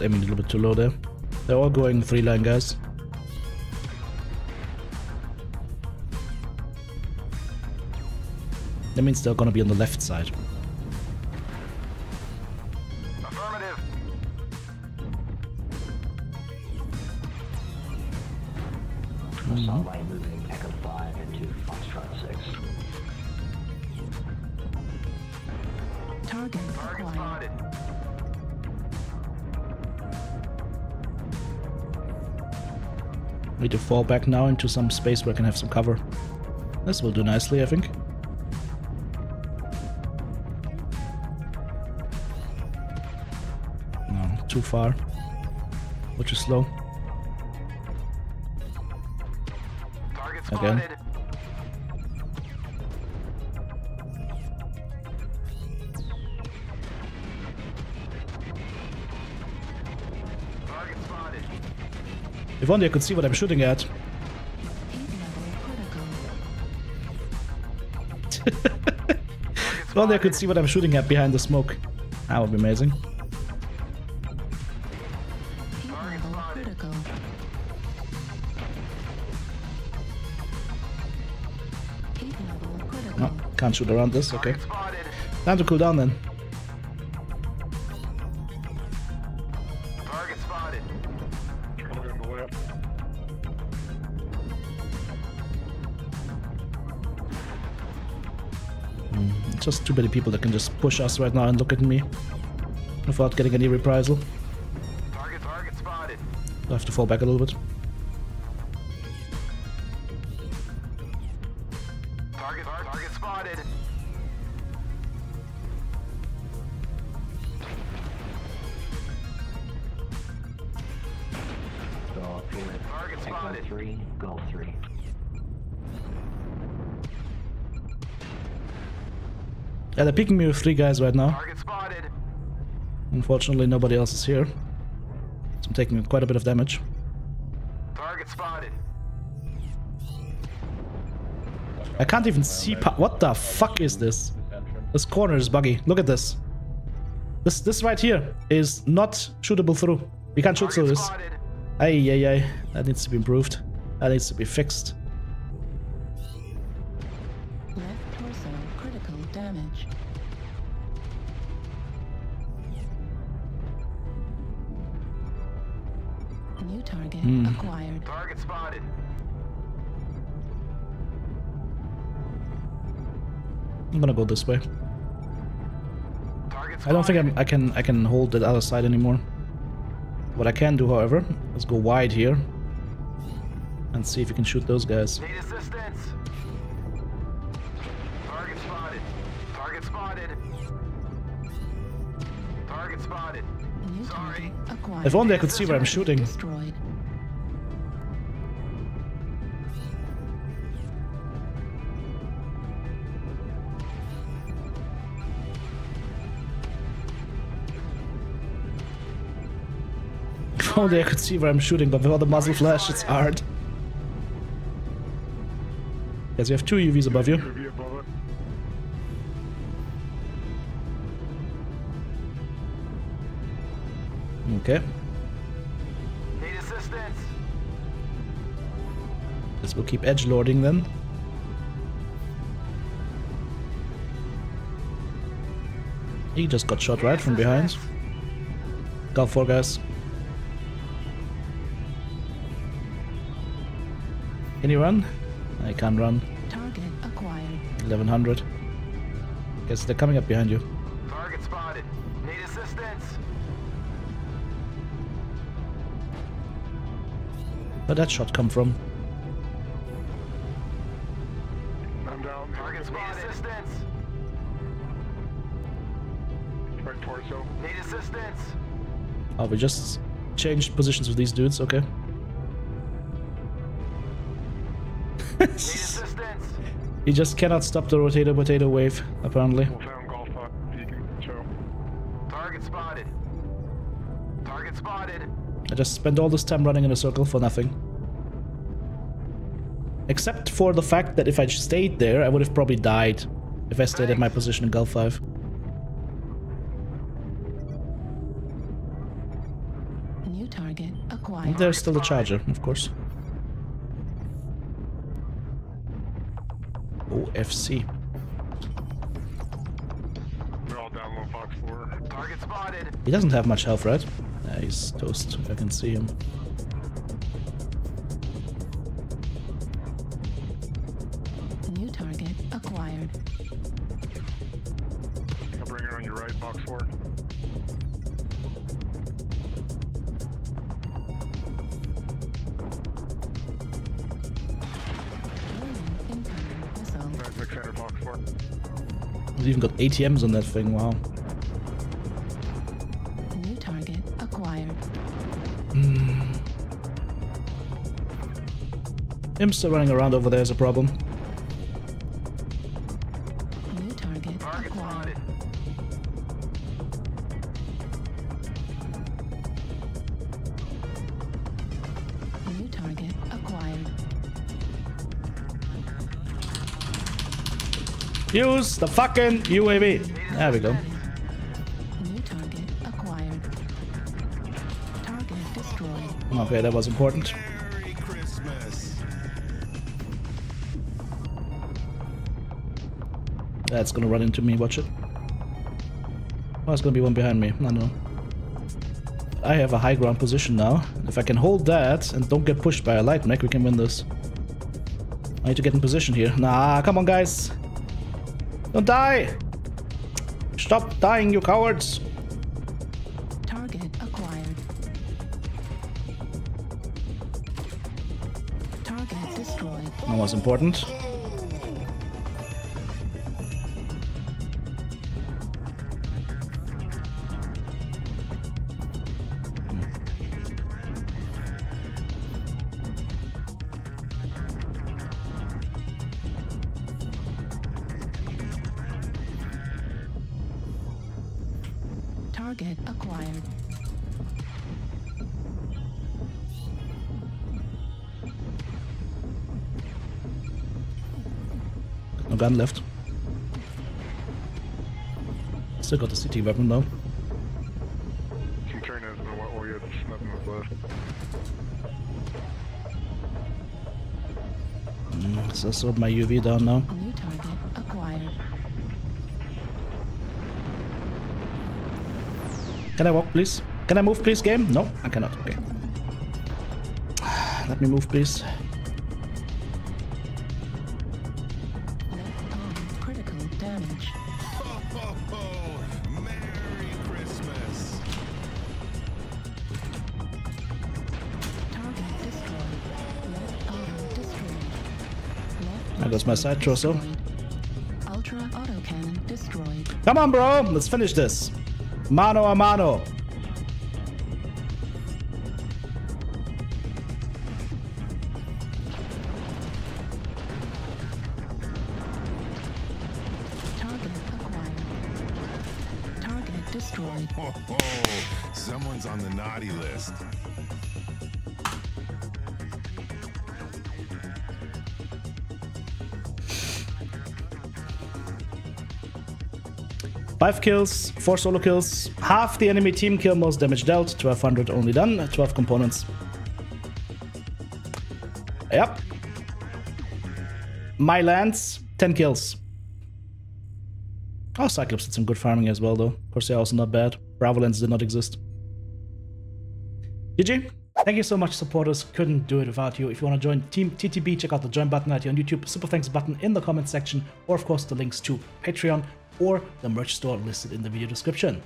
was aiming a little bit too low there. They're all going three line, guys. That means they're gonna be on the left side. Affirmative. Starlight moving Echo 5 into Foxtrot 6. Target spotted. Need to fall back now into some space where I can have some cover. This will do nicely, I think. Too far, which is slow. Again. If only I could see what I'm shooting at. If only I could see what I'm shooting at behind the smoke. That would be amazing. Can't shoot around this, okay. Time to cool down then. Target spotted. Just too many people that can just push us right now and look at me without getting any reprisal. Target spotted. I have to fall back a little bit. Goal 3. Yeah, they're picking me with 3 guys right now. Unfortunately, nobody else is here, so I'm taking quite a bit of damage. Target spotted. I can't even see. What the fuck is this? This corner is buggy. Look at this. This right here is not shootable through. We can't shoot through this. Ay, ay, ay. That needs to be improved. That needs to be fixed. Left torso critical damage. New target acquired. Target spotted. I'm gonna go this way. I don't think I can hold the other side anymore. What I can do, however, is go wide here and see if you can shoot those guys. Need assistance. Target spotted. Target spotted. Target spotted. Sorry. If only I could see where I'm shooting. Destroyed. Only I could see where I'm shooting, but without the muzzle flash, it's hard. Yes, you have 2 UVs above you. Okay. Need assistance. This will keep edgelording then. He just got shot right from behind. Got 4 guys. Can you run? I can't run. Target acquired. 1100. Guess they're coming up behind you. Target spotted. Need assistance. Where'd that shot come from? I'm down. Target spotted. Need assistance. Right torso. Need assistance. Oh, we just changed positions with these dudes, okay. You just cannot stop the rotator wave, apparently. Target spotted. Target spotted. I just spent all this time running in a circle for nothing. Except for the fact that if I stayed there, I would have probably died. If I stayed at my position in Gulf 5. New target acquired. There's still a charger, of course. OFC. We're all down low, Fox 4. Target spotted. He doesn't have much health, right? Nah, he's toast, if I can see him. New target acquired. I'll bring her on your right, Fox 4. It's even got ATMs on that thing, wow. New target acquired. Him still running around over there is a problem. New target acquired. New target acquired. Use the fucking UAV. There we go. New target acquired. Target destroyed. Okay, that was important. Merry Christmas. That's gonna run into me. Watch it. Oh, it's gonna be one behind me. I know. I have a high ground position now. If I can hold that and don't get pushed by a light mech, we can win this. I need to get in position here. Nah, come on, guys. Don't die! Stop dying, you cowards! Target acquired. Target destroyed. That was important. Target acquired. No gun left. Still got the CT weapon though. Keep turning as well, or you have nothing left. So I sold my UV down now. New target acquired. Can I walk, please? Can I move, please, game? No, I cannot. Okay. Let me move, please. Critical damage. Ho, ho, ho. Merry Christmas. Target destroyed. Destroyed. That was my side torso. Ultra autocannon destroyed. Come on, bro! Let's finish this. Mano a mano. Target acquired. Target destroyed. Oh, oh, oh. Someone's on the naughty list. Five kills, 4 solo kills, half the enemy team kill, most damage dealt, 1200 only done, 12 components. Yep. My lands, 10 kills. Oh, Cyclops did some good farming as well though. Of course, they're also not bad. Bravo lands did not exist. GG. Thank you so much, supporters. Couldn't do it without you. If you want to join Team TTB, check out the join button right here on YouTube, super thanks button in the comment section, or of course the links to Patreon or the merch store listed in the video description.